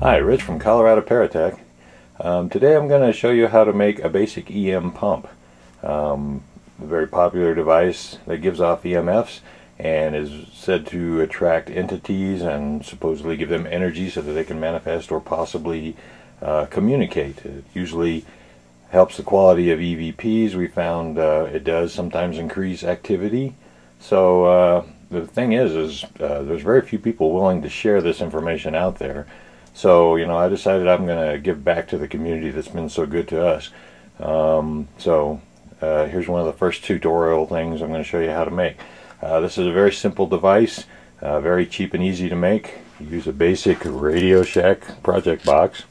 Hi, Rich from Colorado Paratech. Today I'm going to show you how to make a basic EM pump. A very popular device that gives off EMFs and is said to attract entities and supposedly give them energy so that they can manifest or possibly communicate. It usually helps the quality of EVPs. We found it does sometimes increase activity. So the thing is there's very few people willing to share this information out there. So, you know, I decided I'm going to give back to the community that's been so good to us. Here's one of the first tutorial things I'm going to show you how to make. This is a very simple device, very cheap and easy to make. You use a basic Radio Shack project box.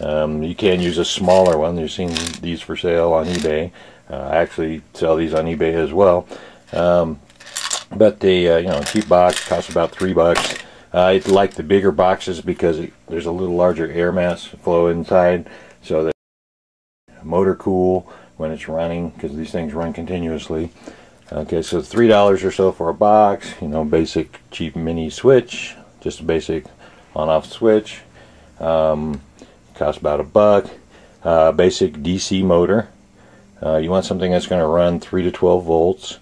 You can use a smaller one. You've seen these for sale on eBay. I actually sell these on eBay as well. But the cheap box costs about $3. I like the bigger boxes because there's a little larger air mass flow inside, so that motor cool when it's running, because these things run continuously. Okay, so $3 or so for a box. You know, basic cheap mini switch, just a basic on-off switch. Costs about $1. Basic DC motor. You want something that's going to run 3 to 12 volts.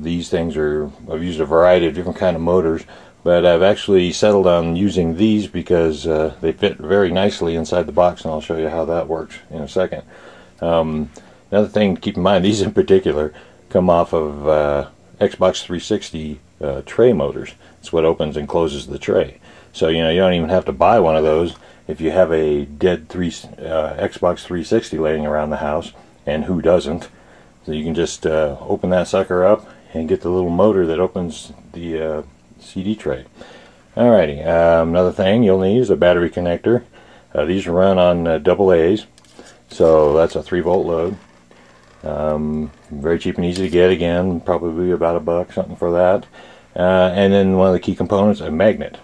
These things are. I've used a variety of different kind of motors, but I've actually settled on using these because they fit very nicely inside the box, and I'll show you how that works in a second. Another thing to keep in mind, these in particular come off of Xbox 360 tray motors. It's what opens and closes the tray. So, you know, you don't even have to buy one of those if you have a dead Xbox 360 laying around the house, and who doesn't? So you can just open that sucker up and get the little motor that opens the CD tray. Alrighty, another thing you'll need is a battery connector. These run on AA's, so that's a 3-volt load. Very cheap and easy to get, again, probably about $1, something for that. And then one of the key components, a magnet.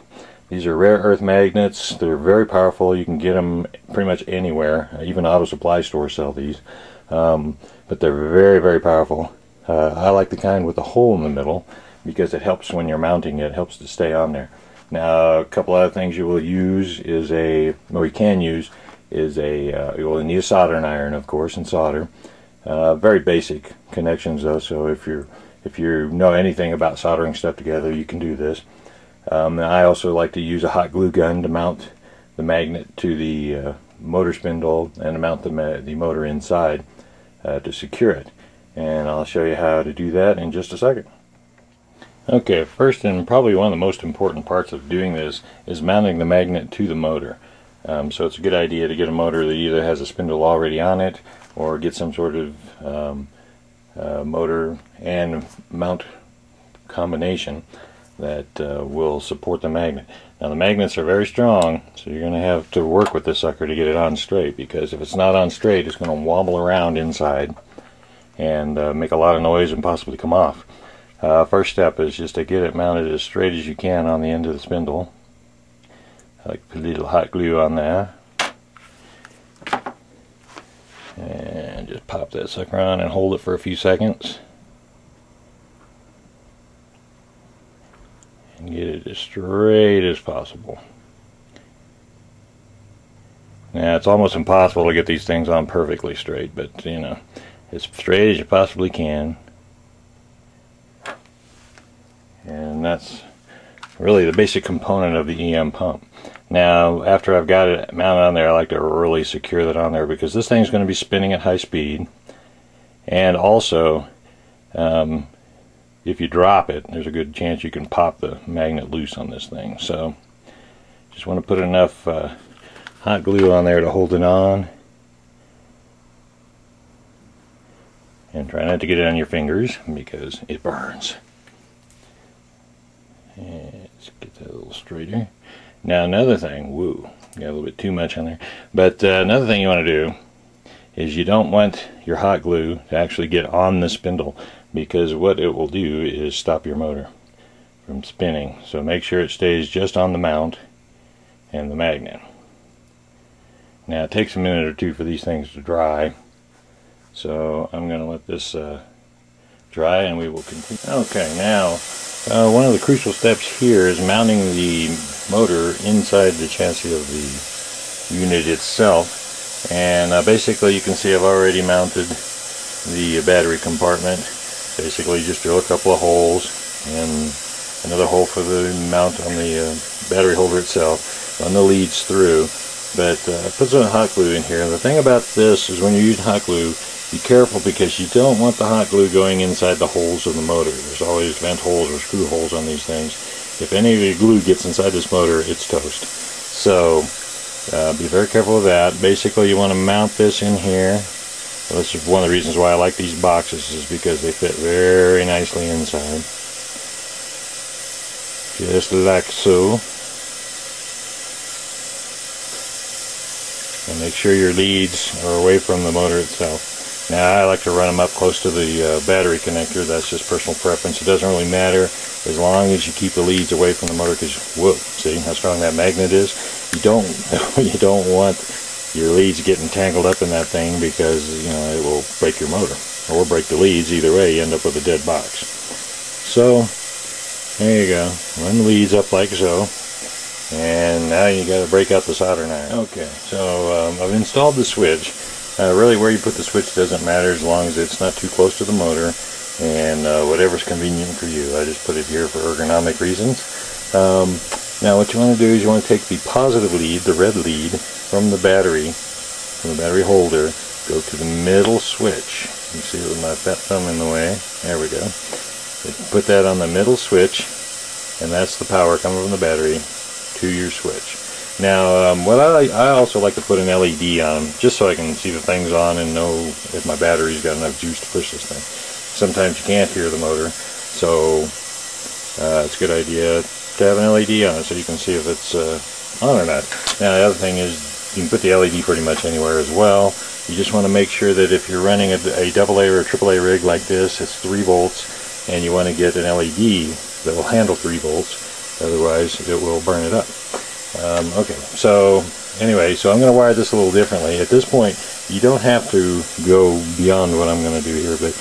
These are rare earth magnets. They're very powerful. You can get them pretty much anywhere. Even auto supply stores sell these. But they're very, very powerful. I like the kind with the hole in the middle, because it helps when you're mounting it, it helps to stay on there. Now, a couple other things you will use is you will need a soldering iron, of course, and solder. Very basic connections though, so if you know anything about soldering stuff together, you can do this. I also like to use a hot glue gun to mount the magnet to the motor spindle and to mount the motor inside to secure it. And I'll show you how to do that in just a second. Okay, first and probably one of the most important parts of doing this is mounting the magnet to the motor. So it's a good idea to get a motor that either has a spindle already on it, or get some sort of motor and mount combination that will support the magnet. Now, the magnets are very strong, so you're going to have to work with this sucker to get it on straight, because if it's not on straight, it's going to wobble around inside and make a lot of noise and possibly come off. First step is just to get it mounted as straight as you can on the end of the spindle. I like to put a little hot glue on there. And just pop that sucker on and hold it for a few seconds. And get it as straight as possible. Now, it's almost impossible to get these things on perfectly straight, but, you know, as straight as you possibly can. And that's really the basic component of the EM pump. Now, after I've got it mounted on there, I like to really secure that on there, because this thing's going to be spinning at high speed. And also, if you drop it, there's a good chance you can pop the magnet loose on this thing. So, just want to put enough hot glue on there to hold it on. And try not to get it on your fingers, because it burns. Let's get that a little straighter. Now, another thing, got a little bit too much on there. But another thing you want to do is you don't want your hot glue to actually get on the spindle, because what it will do is stop your motor from spinning. So make sure it stays just on the mount and the magnet. Now, it takes a minute or two for these things to dry. So I'm going to let this dry and we will continue. Okay, now One of the crucial steps here is mounting the motor inside the chassis of the unit itself, and basically you can see I've already mounted the battery compartment, basically just drill a couple of holes and another hole for the mount on the battery holder itself, run the leads through, but put some hot glue in here. And the thing about this is when you're using hot glue, be careful, because you don't want the hot glue going inside the holes of the motor. There's always vent holes or screw holes on these things. If any of your glue gets inside this motor, it's toast. So be very careful of that. Basically you want to mount this in here. Well, this is one of the reasons why I like these boxes, is because they fit very nicely inside. Just like so. And make sure your leads are away from the motor itself. Now I like to run them up close to the battery connector. That's just personal preference. It doesn't really matter as long as you keep the leads away from the motor, because whoa, see how strong that magnet is? You don't want your leads getting tangled up in that thing, because you know it will break your motor or break the leads. Either way, you end up with a dead box. So there you go. Run the leads up like so. And now you got to break out the soldering iron. Okay, so I've installed the switch. Really where you put the switch doesn't matter as long as it's not too close to the motor, and whatever's convenient for you. I just put it here for ergonomic reasons. Now what you want to do is you want to take the positive lead, the red lead, from the battery holder, go to the middle switch. You see it with my fat thumb in the way. There we go. Put that on the middle switch, and that's the power coming from the battery to your switch. Now, what I also like to put an LED on, just so I can see the things on and know if my battery's got enough juice to push this thing. Sometimes you can't hear the motor, so it's a good idea to have an LED on it so you can see if it's on or not. Now, the other thing is you can put the LED pretty much anywhere as well. You just want to make sure that if you're running a AA or a AAA rig like this, it's 3 volts, and you want to get an LED that will handle 3 volts, otherwise it will burn it up. Okay, so anyway, so I'm going to wire this a little differently. At this point, you don't have to go beyond what I'm going to do here, but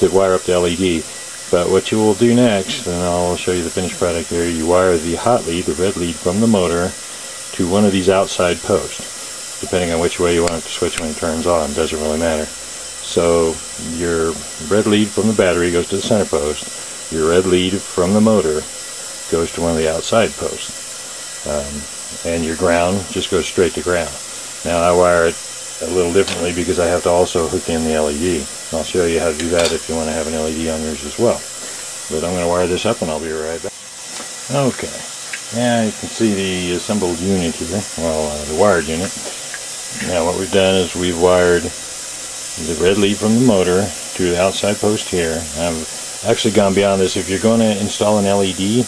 to wire up the LED. But what you will do next, and I'll show you the finished product here, you wire the hot lead, the red lead, from the motor to one of these outside posts, depending on which way you want it to switch when it turns on. It doesn't really matter. So your red lead from the battery goes to the center post. Your red lead from the motor goes to one of the outside posts. And your ground just goes straight to ground. Now I wire it a little differently because I have to also hook in the LED. And I'll show you how to do that if you want to have an LED on yours as well. But I'm going to wire this up and I'll be right back. Okay, now you can see the assembled unit here, well the wired unit. Now what we've done is we've wired the red lead from the motor to the outside post here. I've actually gone beyond this. If you're going to install an LED,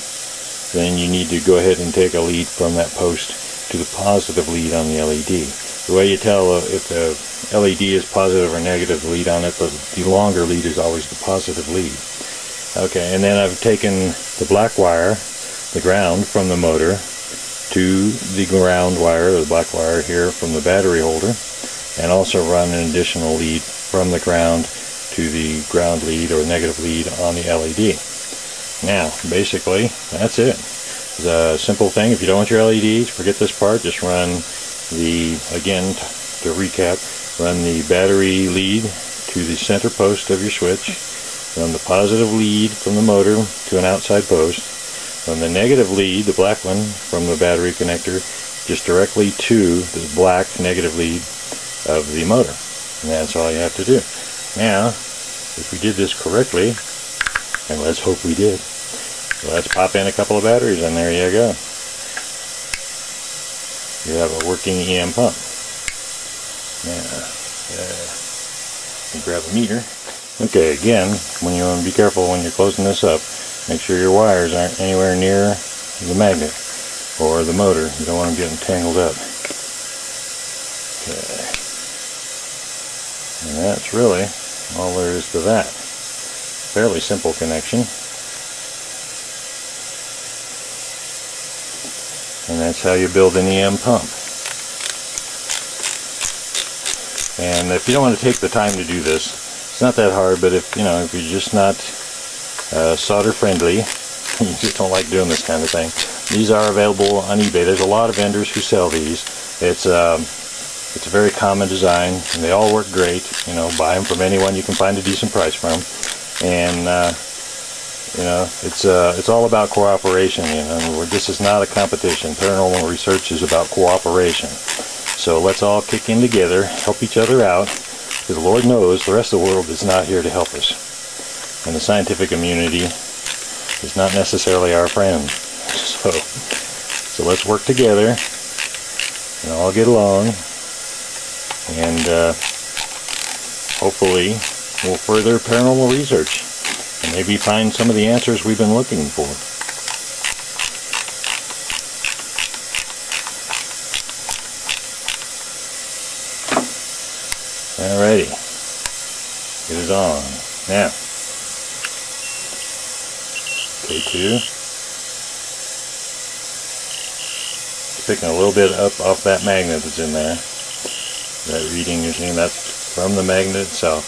then you need to go ahead and take a lead from that post to the positive lead on the LED. The way you tell if the LED is positive or negative lead on it, the longer lead is always the positive lead. Okay, and then I've taken the black wire, the ground, from the motor to the ground wire, the black wire here from the battery holder, and also run an additional lead from the ground to the ground lead or negative lead on the LED. Now, basically, that's it. It's a simple thing. If you don't want your LEDs, forget this part. Just run the, again, to recap, run the battery lead to the center post of your switch. Run the positive lead from the motor to an outside post. Run the negative lead, the black one, from the battery connector just directly to the black negative lead of the motor. And that's all you have to do. Now, if we did this correctly, and let's hope we did. Let's pop in a couple of batteries and there you go. You have a working EM pump. Now, you grab a meter. Okay, again, when you want to be careful when you're closing this up, make sure your wires aren't anywhere near the magnet or the motor. You don't want them getting tangled up. Okay. And that's really all there is to that. Fairly simple connection, and that's how you build an EM pump. And if you don't want to take the time to do this, it's not that hard, but if you're just not solder friendly. You just don't like doing this kind of thing. These are available on eBay. There's a lot of vendors who sell these. It's a very common design, and they all work great. You know, buy them from anyone you can find a decent price from. And you know, it's all about cooperation. You know, this is not a competition. Paranormal research is about cooperation. So let's all kick in together, help each other out, because Lord knows the rest of the world is not here to help us, and the scientific community is not necessarily our friend. So let's work together and all get along, and hopefully we'll further paranormal research and maybe find some of the answers we've been looking for. Alrighty, it is on now. K2. Picking a little bit up off that magnet that's in there. That reading you're seeing, that's from the magnet itself.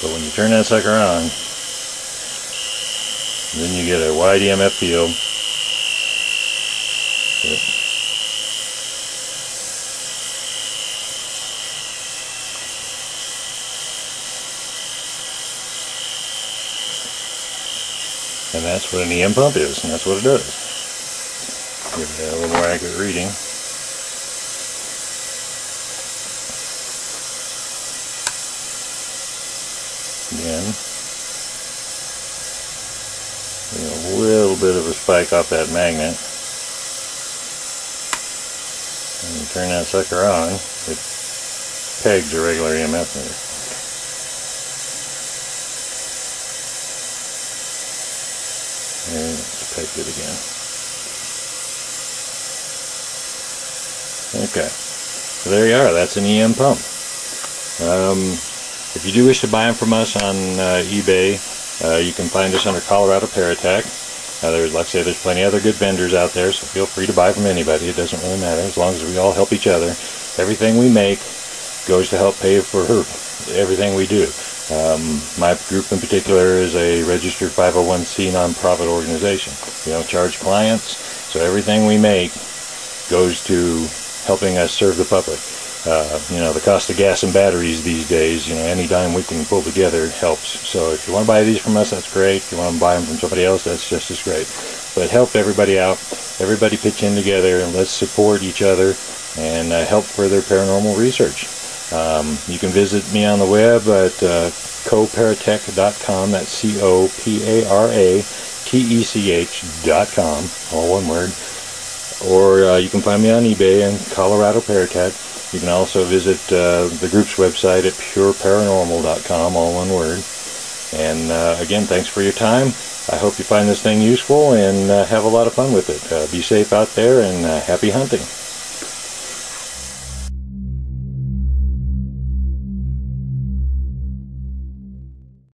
But when you turn that sucker on, then you get a wide EMF field. And that's what an EM pump is, and that's what it does. Give it a little more accurate reading. Again, a little bit of a spike off that magnet. And you turn that sucker on, it pegs a regular EMF meter. And let's peg it again. Okay, so there you are. That's an EM pump. If you do wish to buy them from us on eBay, you can find us under Colorado Paratech. There's, like I say, there's plenty of other good vendors out there, so feel free to buy from anybody. It doesn't really matter as long as we all help each other. Everything we make goes to help pay for everything we do. My group in particular is a registered 501c nonprofit organization. We don't charge clients, so everything we make goes to helping us serve the public. You know, the cost of gas and batteries these days, you know, any dime we can pull together helps. So if you want to buy these from us, that's great. If you want to buy them from somebody else, that's just as great. But help everybody out. Everybody pitch in together, and let's support each other and help further paranormal research. You can visit me on the web at coparatech.com. That's coparatech.com, all one word. Or you can find me on eBay and Colorado Paratech. You can also visit the group's website at pureparanormal.com, all one word. And again, thanks for your time. I hope you find this thing useful and have a lot of fun with it. Be safe out there, and happy hunting.